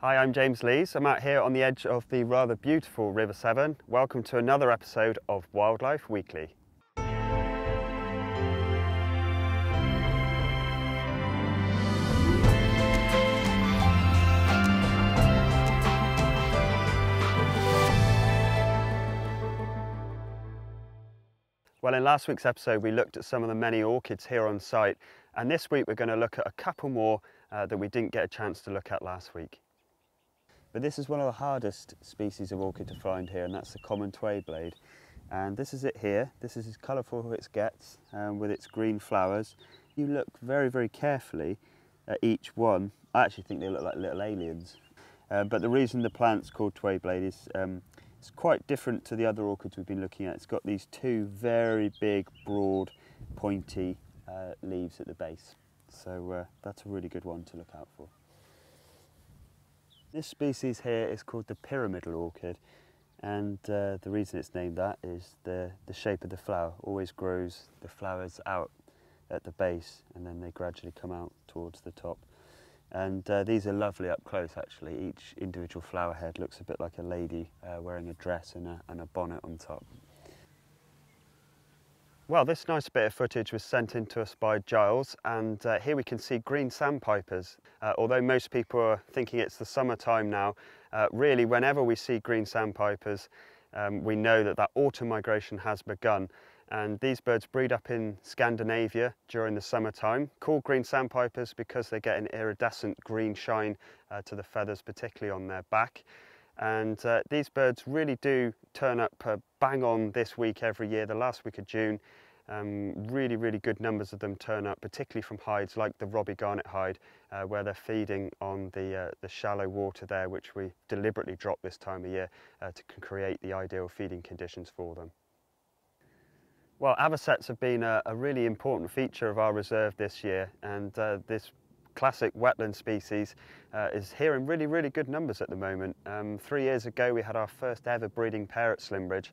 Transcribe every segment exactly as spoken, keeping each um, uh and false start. Hi, I'm James Lees. I'm out here on the edge of the rather beautiful River Severn. Welcome to another episode of Wildlife Weekly. Well, in last week's episode we looked at some of the many orchids here on site, and this week we're going to look at a couple more uh, that we didn't get a chance to look at last week. But this is one of the hardest species of orchid to find here, and that's the common Twayblade. And this is it here. This is as colourful as it gets, um, with its green flowers. You look very, very carefully at each one. I actually think they look like little aliens. Uh, but the reason the plant's called Twayblade is um, it's quite different to the other orchids we've been looking at. It's got these two very big, broad, pointy uh, leaves at the base. So uh, that's a really good one to look out for. This species here is called the pyramidal orchid, and uh, the reason it's named that is the, the shape of the flower. Always grows the flowers out at the base and then they gradually come out towards the top. And uh, these are lovely up close actually. Each individual flower head looks a bit like a lady uh, wearing a dress and a, and a bonnet on top. Well, this nice bit of footage was sent in to us by Giles, and uh, here we can see green sandpipers. Uh, although most people are thinking it's the summertime now, uh, really whenever we see green sandpipers, um, we know that that autumn migration has begun. And these birds breed up in Scandinavia during the summertime, called green sandpipers because they get an iridescent green shine uh, to the feathers, particularly on their back. And uh, these birds really do turn up uh, bang on this week every year, the last week of June. Um, really, really good numbers of them turn up, particularly from hides like the Robbie garnet hide, uh, where they're feeding on the, uh, the shallow water there, which we deliberately drop this time of year uh, to create the ideal feeding conditions for them. Well, avocets have been a, a really important feature of our reserve this year, and uh, this classic wetland species uh, is here in really, really good numbers at the moment. Um, three years ago we had our first ever breeding pair at Slimbridge,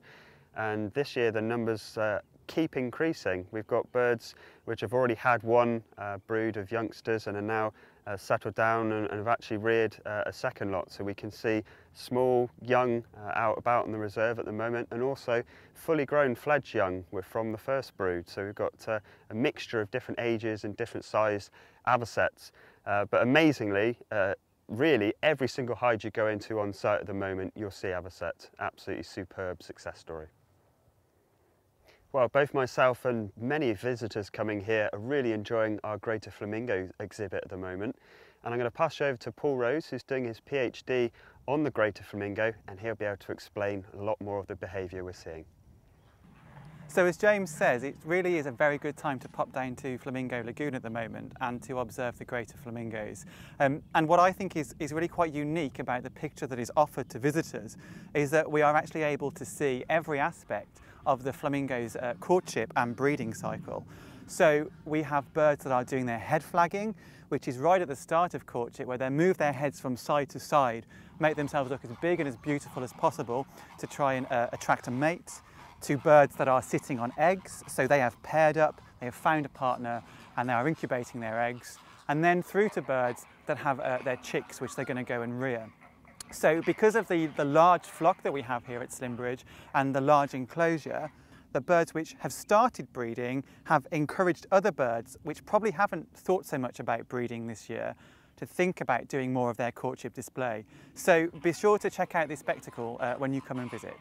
and this year the numbers uh, keep increasing. We've got birds which have already had one uh, brood of youngsters and are now uh, settled down and, and have actually reared uh, a second lot, so we can see small young uh, out about on the reserve at the moment, and also fully grown fledged young were from the first brood. So we've got uh, a mixture of different ages and different size avocets, uh, but amazingly, uh, really every single hide you go into on site at the moment you'll see avocet. Absolutely superb success story. Well, both myself and many visitors coming here are really enjoying our Greater Flamingo exhibit at the moment, and I'm going to pass you over to Paul Rose, who's doing his PhD on the Greater Flamingo, and he'll be able to explain a lot more of the behaviour we're seeing. So as James says, it really is a very good time to pop down to Flamingo Lagoon at the moment and to observe the greater flamingos. Um, and what I think is, is really quite unique about the picture that is offered to visitors is that we are actually able to see every aspect of the flamingo's uh, courtship and breeding cycle. So we have birds that are doing their head flagging, which is right at the start of courtship, where they move their heads from side to side, make themselves look as big and as beautiful as possible to try and uh, attract a mate. To birds that are sitting on eggs, so they have paired up, they have found a partner, and they are incubating their eggs, and then through to birds that have uh, their chicks, which they're going to go and rear. So because of the, the large flock that we have here at Slimbridge and the large enclosure, the birds which have started breeding have encouraged other birds, which probably haven't thought so much about breeding this year, to think about doing more of their courtship display. So be sure to check out this spectacle uh, when you come and visit.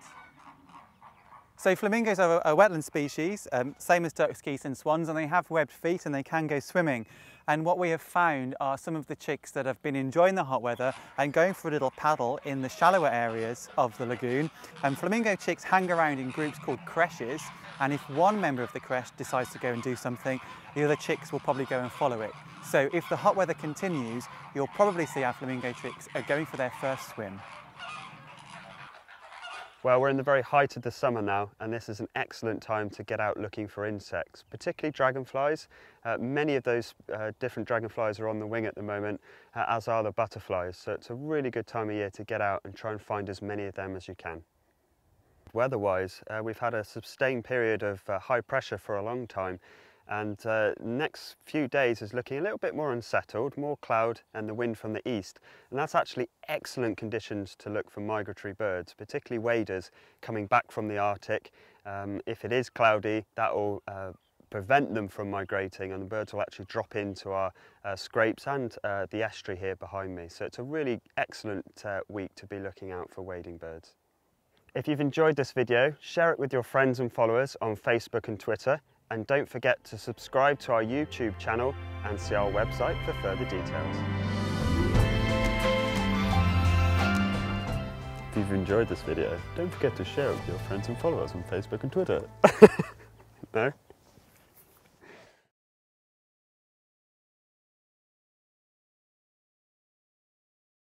So flamingos are a wetland species, um, same as ducks, geese and swans, and they have webbed feet and they can go swimming. And what we have found are some of the chicks that have been enjoying the hot weather and going for a little paddle in the shallower areas of the lagoon. And flamingo chicks hang around in groups called creches, and if one member of the creche decides to go and do something, the other chicks will probably go and follow it. So if the hot weather continues, you'll probably see our flamingo chicks are going for their first swim. Well, we're in the very height of the summer now, and this is an excellent time to get out looking for insects, particularly dragonflies. Uh, many of those uh, different dragonflies are on the wing at the moment, uh, as are the butterflies, so it's a really good time of year to get out and try and find as many of them as you can. Weather-wise, uh, we've had a sustained period of uh, high pressure for a long time, and uh, next few days is looking a little bit more unsettled, more cloud and the wind from the east, and that's actually excellent conditions to look for migratory birds, particularly waders coming back from the Arctic. Um, if it is cloudy, that will uh, prevent them from migrating, and the birds will actually drop into our uh, scrapes and uh, the estuary here behind me. So it's a really excellent uh, week to be looking out for wading birds. If you've enjoyed this video, share it with your friends and followers on Facebook and Twitter, and don't forget to subscribe to our YouTube channel and see our website for further details. If you've enjoyed this video, don't forget to share it with your friends and followers on Facebook and Twitter. No?